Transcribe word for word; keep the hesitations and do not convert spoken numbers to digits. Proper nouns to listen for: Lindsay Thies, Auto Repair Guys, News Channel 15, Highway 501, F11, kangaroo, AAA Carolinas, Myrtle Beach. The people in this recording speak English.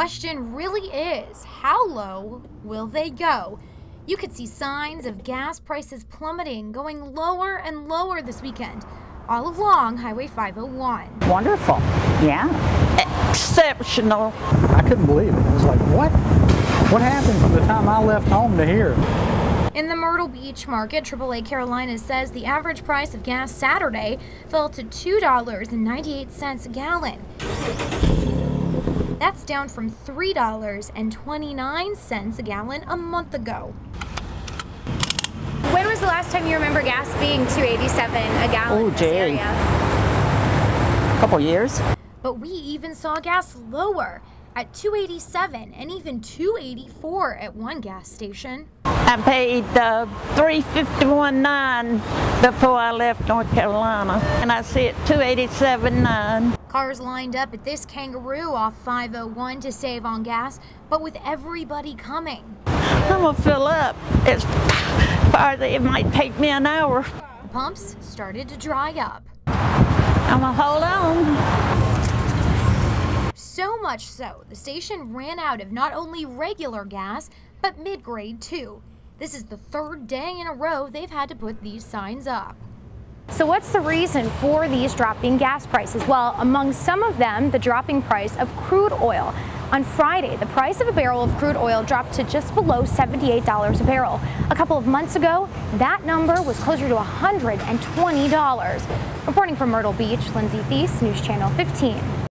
question really is, how low will they go? You could see signs of gas prices plummeting, going lower and lower this weekend, all along Highway five oh one. Wonderful. Yeah. Exceptional. I couldn't believe it. I was like, what? What happened from the time I left home to here? In the Myrtle Beach market, triple A Carolinas says the average price of gas Saturday fell to two dollars and ninety-eight cents a gallon. That's down from three dollars and twenty-nine cents a gallon a month ago. When was the last time you remember gas being two eighty-seven a gallon? Oh, gee. A couple years. But we even saw gas lower, at two eighty-seven and even two eighty-four at one gas station. I paid uh, three fifty-one nine before I left North Carolina, and I see it two eighty-seven nine. Cars lined up at this Kangaroo off five oh one to save on gas, but with everybody coming. I'm gonna fill up. It's farther, it might take me an hour. The pumps started to dry up. I'm gonna hold on. So much so, the station ran out of not only regular gas, but mid-grade too. This is the third day in a row they've had to put these signs up. So what's the reason for these dropping gas prices? Well, among some of them, the dropping price of crude oil. On Friday, the price of a barrel of crude oil dropped to just below seventy-eight dollars a barrel. A couple of months ago, that number was closer to one hundred twenty dollars. Reporting from Myrtle Beach, Lindsay Thies, News Channel fifteen.